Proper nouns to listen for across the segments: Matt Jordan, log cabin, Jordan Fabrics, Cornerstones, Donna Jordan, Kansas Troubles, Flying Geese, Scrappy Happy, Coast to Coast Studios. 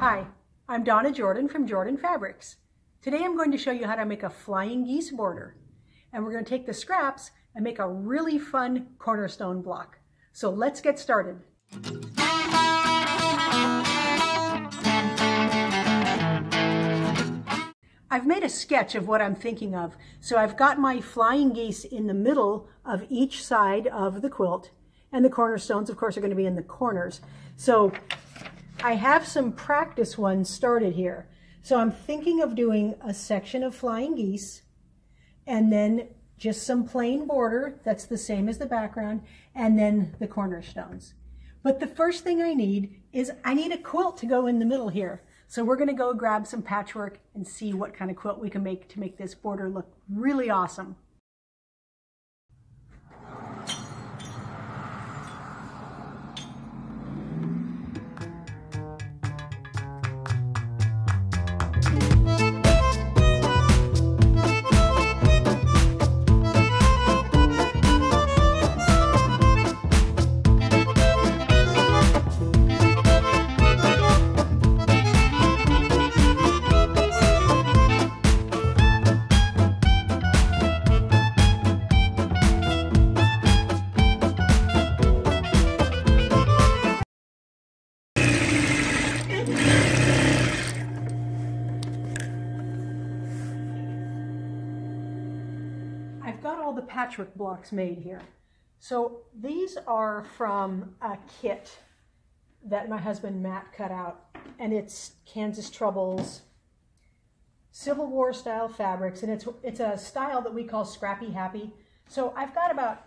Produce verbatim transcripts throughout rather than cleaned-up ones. Hi, I'm Donna Jordan from Jordan Fabrics. Today I'm going to show you how to make a flying geese border. And we're going to take the scraps and make a really fun cornerstone block. So let's get started. I've made a sketch of what I'm thinking of. So I've got my flying geese in the middle of each side of the quilt. And the cornerstones, of course, are going to be in the corners. So I have some practice ones started here. So I'm thinking of doing a section of flying geese and then just some plain border that's the same as the background and then the cornerstones. But the first thing I need is I need a quilt to go in the middle here. So we're going to go grab some patchwork and see what kind of quilt we can make to make this border look really awesome. I've got all the patchwork blocks made here. So these are from a kit that my husband Matt cut out, and it's Kansas Troubles, Civil War style fabrics, and it's, it's a style that we call Scrappy Happy. So I've got about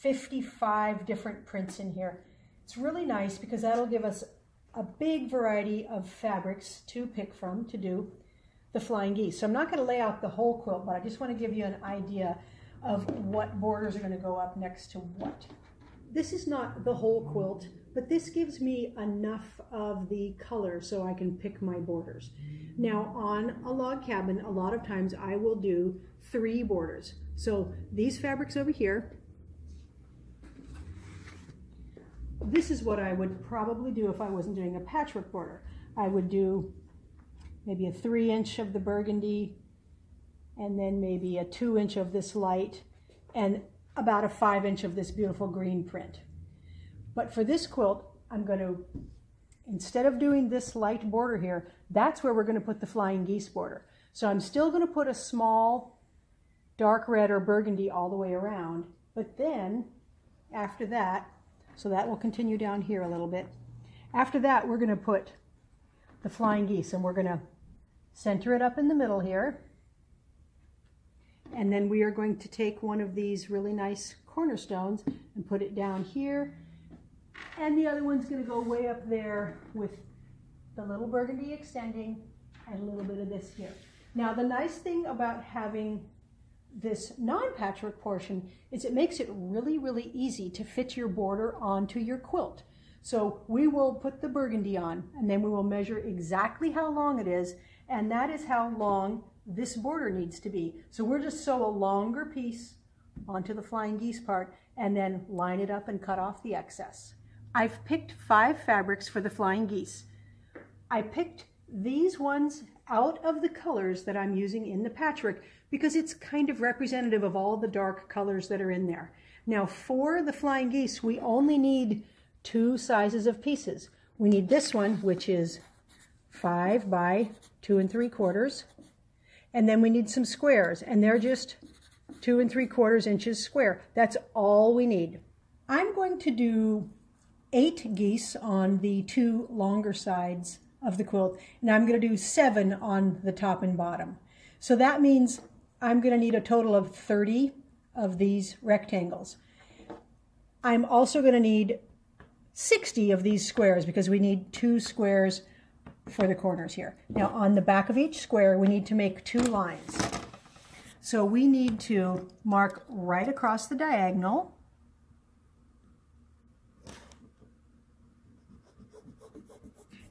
fifty-five different prints in here. It's really nice because that'll give us a big variety of fabrics to pick from to do the flying geese. So I'm not going to lay out the whole quilt, but I just want to give you an idea of what borders are going to go up next to what. This is not the whole quilt, but this gives me enough of the color so I can pick my borders. Now on a log cabin, a lot of times I will do three borders. So these fabrics over here, this is what I would probably do if I wasn't doing a patchwork border. I would do maybe a three inch of the burgundy, and then maybe a two inch of this light, and about a five inch of this beautiful green print. But for this quilt, I'm going to, instead of doing this light border here, that's where we're going to put the flying geese border. So I'm still going to put a small dark red or burgundy all the way around, but then after that, so that will continue down here a little bit. After that, we're going to put the flying geese, and we're going to center it up in the middle here. And then we are going to take one of these really nice cornerstones and put it down here. And the other one's going to go way up there with the little burgundy extending and a little bit of this here. Now, the nice thing about having this non-patchwork portion is it makes it really, really easy to fit your border onto your quilt. So we will put the burgundy on, and then we will measure exactly how long it is, and that is how long this border needs to be. So we're just sew a longer piece onto the flying geese part and then line it up and cut off the excess. I've picked five fabrics for the flying geese. I picked these ones out of the colors that I'm using in the patchwork because it's kind of representative of all the dark colors that are in there. Now for the flying geese, we only need two sizes of pieces. We need this one, which is five by two and three quarters. And then we need some squares, and they're just two and three quarters inches square. That's all we need. I'm going to do eight geese on the two longer sides of the quilt, and I'm going to do seven on the top and bottom. So that means I'm going to need a total of thirty of these rectangles. I'm also going to need sixty of these squares because we need two squares for the corners here. Now on the back of each square, we need to make two lines. So we need to mark right across the diagonal.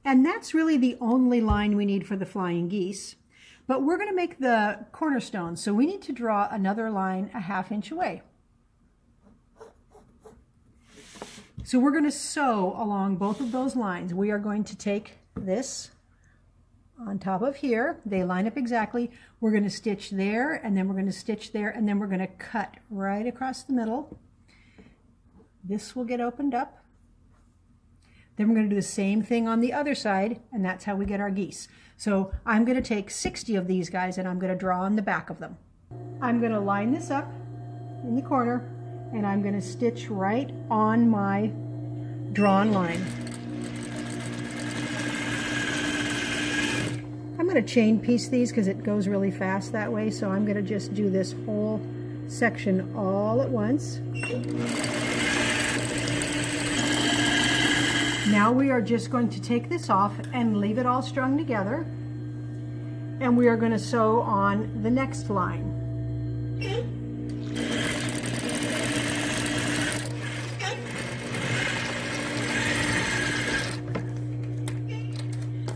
And that's really the only line we need for the flying geese. But we're going to make the cornerstone, so we need to draw another line a half inch away. So we're going to sew along both of those lines. We are going to take this on top of here. They line up exactly. We're going to stitch there, and then we're going to stitch there, and then we're going to cut right across the middle. This will get opened up. Then we're going to do the same thing on the other side, and that's how we get our geese. So I'm going to take sixty of these guys, and I'm going to draw on the back of them. I'm going to line this up in the corner, and I'm going to stitch right on my drawn line. I'm going to chain piece these because it goes really fast that way, so I'm going to just do this whole section all at once. Now we are just going to take this off and leave it all strung together, and we are going to sew on the next line.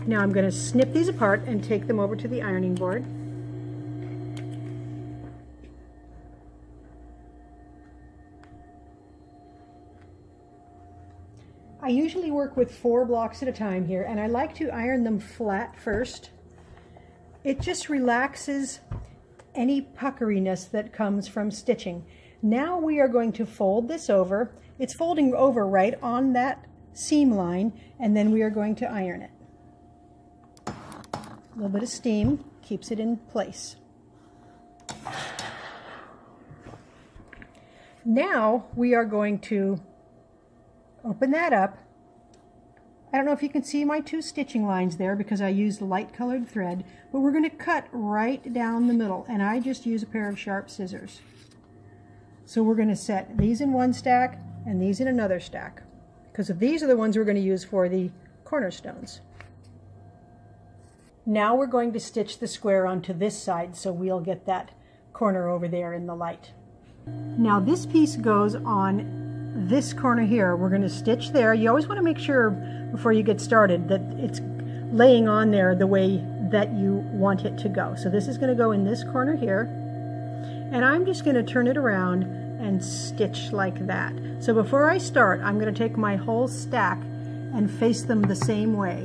Now I'm going to snip these apart and take them over to the ironing board. I usually work with four blocks at a time here, and I like to iron them flat first. It just relaxes any puckeriness that comes from stitching. Now we are going to fold this over. It's folding over right on that seam line, and then we are going to iron it. A little bit of steam keeps it in place. Now we are going to open that up. I don't know if you can see my two stitching lines there because I used light colored thread, but we're going to cut right down the middle, and I just use a pair of sharp scissors. So we're going to set these in one stack and these in another stack, because these are the ones we're going to use for the cornerstones. Now we're going to stitch the square onto this side, so we'll get that corner over there in the light. Now this piece goes on this corner here. We're going to stitch there. You always want to make sure before you get started that it's laying on there the way that you want it to go. So this is going to go in this corner here, and I'm just going to turn it around and stitch like that. So before I start, I'm going to take my whole stack and face them the same way,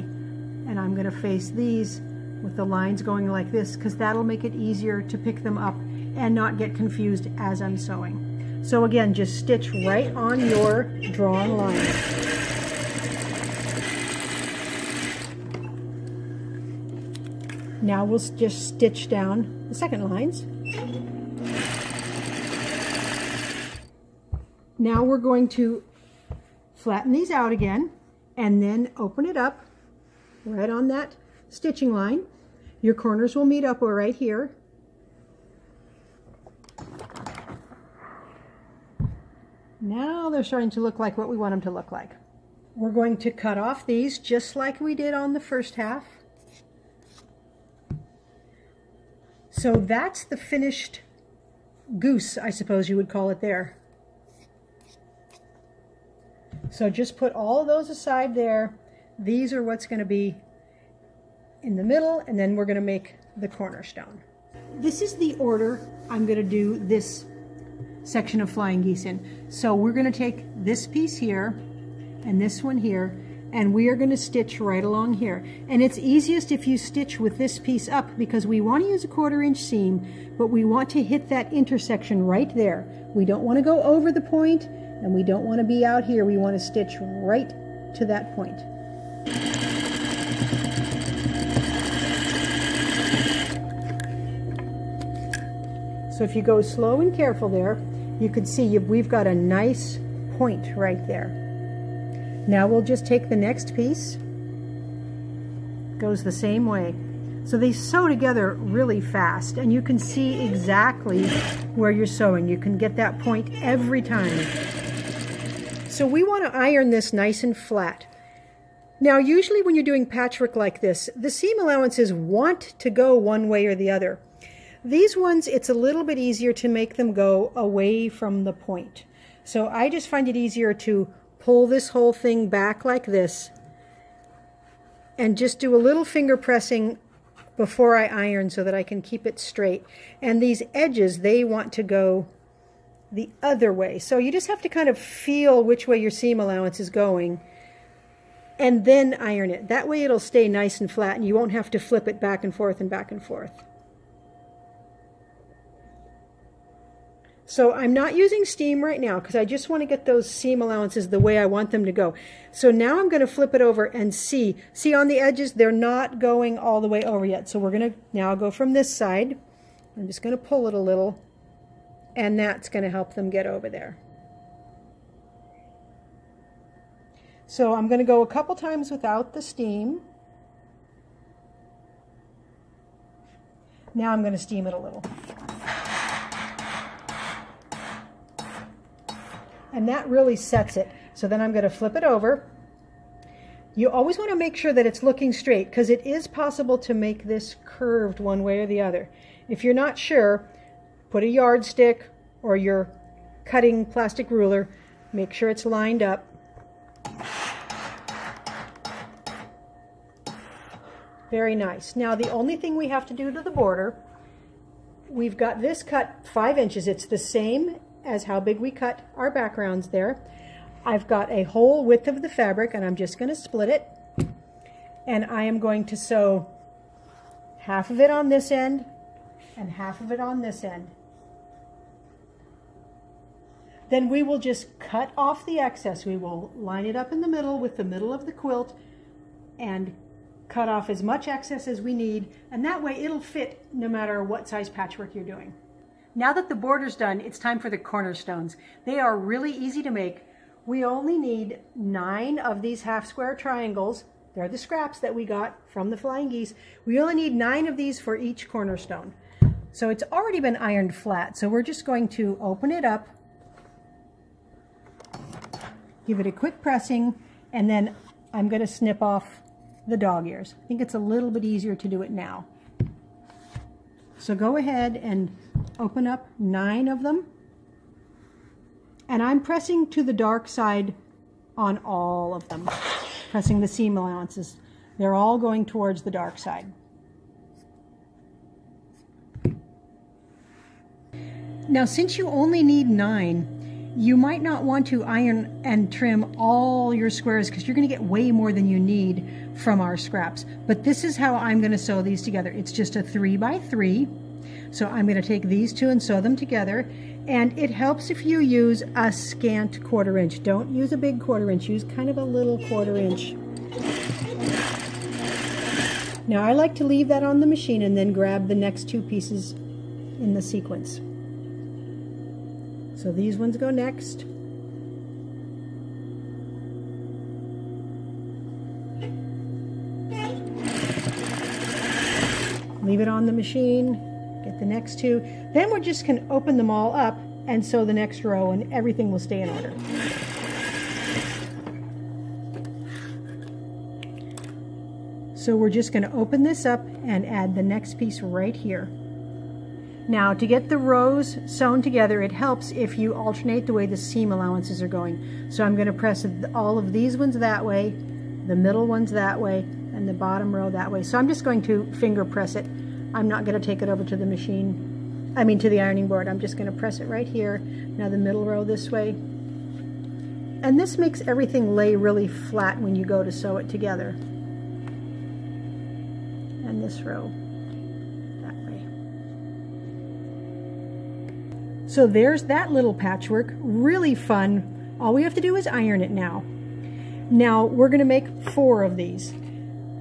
and I'm going to face these with the lines going like this, because that'll make it easier to pick them up and not get confused as I'm sewing. So again, just stitch right on your drawn line. Now we'll just stitch down the second lines. Now we're going to flatten these out again and then open it up right on that stitching line. Your corners will meet up right here. Now they're starting to look like what we want them to look like. We're going to cut off these just like we did on the first half. So that's the finished goose, I suppose you would call it there. So just put all of those aside there. These are what's going to be in the middle, and then we're going to make the cornerstone. This is the order I'm going to do this section of flying geese in. So we're going to take this piece here and this one here, and we are going to stitch right along here. And it's easiest if you stitch with this piece up, because we want to use a quarter inch seam, but we want to hit that intersection right there. We don't want to go over the point, and we don't want to be out here. We want to stitch right to that point. So if you go slow and careful there, you can see we've got a nice point right there. Now we'll just take the next piece. Goes the same way. So they sew together really fast, and you can see exactly where you're sewing. You can get that point every time. So we want to iron this nice and flat. Now usually when you're doing patchwork like this, the seam allowances want to go one way or the other. These ones, it's a little bit easier to make them go away from the point. So I just find it easier to pull this whole thing back like this and just do a little finger pressing before I iron so that I can keep it straight. And these edges, they want to go the other way. So you just have to kind of feel which way your seam allowance is going and then iron it. That way it'll stay nice and flat and you won't have to flip it back and forth and back and forth. So I'm not using steam right now because I just want to get those seam allowances the way I want them to go. So now I'm going to flip it over and see. See on the edges, they're not going all the way over yet. So we're going to now go from this side. I'm just going to pull it a little, and that's going to help them get over there. So I'm going to go a couple times without the steam. Now I'm going to steam it a little. And that really sets it. So then I'm going to flip it over. You always want to make sure that it's looking straight, because it is possible to make this curved one way or the other. If you're not sure, put a yardstick or your cutting plastic ruler. Make sure it's lined up. Very nice. Now the only thing we have to do to the border, we've got this cut five inches. It's the same as how big we cut our backgrounds there. I've got a whole width of the fabric and I'm just going to split it, and I am going to sew half of it on this end and half of it on this end. Then we will just cut off the excess. We will line it up in the middle with the middle of the quilt and cut off as much excess as we need, and that way it'll fit no matter what size patchwork you're doing. Now that the border's done, it's time for the cornerstones. They are really easy to make. We only need nine of these half square triangles. They're the scraps that we got from the flying geese. We only need nine of these for each cornerstone. So it's already been ironed flat. So we're just going to open it up, give it a quick pressing, and then I'm going to snip off the dog ears. I think it's a little bit easier to do it now. So go ahead and open up nine of them, and I'm pressing to the dark side on all of them, pressing the seam allowances. They're all going towards the dark side. Now, since you only need nine, you might not want to iron and trim all your squares because you're going to get way more than you need from our scraps. But this is how I'm going to sew these together. It's just a three by three. So I'm going to take these two and sew them together, and it helps if you use a scant quarter inch. Don't use a big quarter inch, use kind of a little quarter inch. Now I like to leave that on the machine and then grab the next two pieces in the sequence. So these ones go next. Leave it on the machine. Get the next two. Then we're just going to open them all up and sew the next row, and everything will stay in order. So we're just going to open this up and add the next piece right here. Now, to get the rows sewn together, it helps if you alternate the way the seam allowances are going. So I'm going to press all of these ones that way, the middle ones that way, and the bottom row that way. So I'm just going to finger press it. I'm not going to take it over to the machine, I mean to the ironing board. I'm just going to press it right here. Now the middle row this way. And this makes everything lay really flat when you go to sew it together. And this row that way. So there's that little patchwork. Really fun. All we have to do is iron it now. Now we're going to make four of these.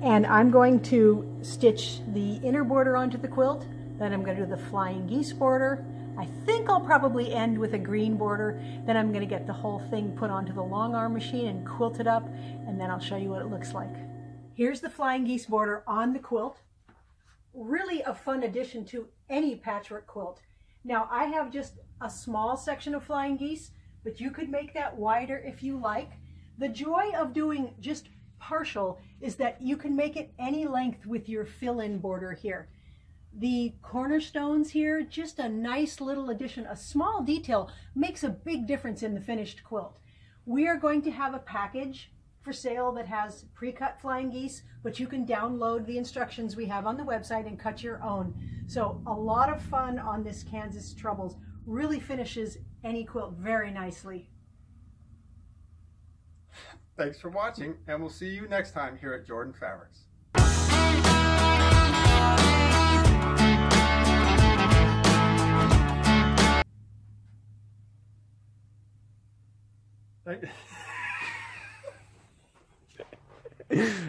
And I'm going to stitch the inner border onto the quilt, then I'm going to do the flying geese border. I think I'll probably end with a green border, then I'm going to get the whole thing put onto the long arm machine and quilt it up, and then I'll show you what it looks like. Here's the flying geese border on the quilt. Really a fun addition to any patchwork quilt. Now I have just a small section of flying geese, but you could make that wider if you like. The joy of doing just partial is that you can make it any length with your fill-in border here. The cornerstones here, just a nice little addition, a small detail makes a big difference in the finished quilt. We are going to have a package for sale that has pre-cut flying geese, but you can download the instructions we have on the website and cut your own. So a lot of fun on this Kansas Troubles. Really finishes any quilt very nicely. Thanks for watching, and we'll see you next time here at Jordan Fabrics. Thank you.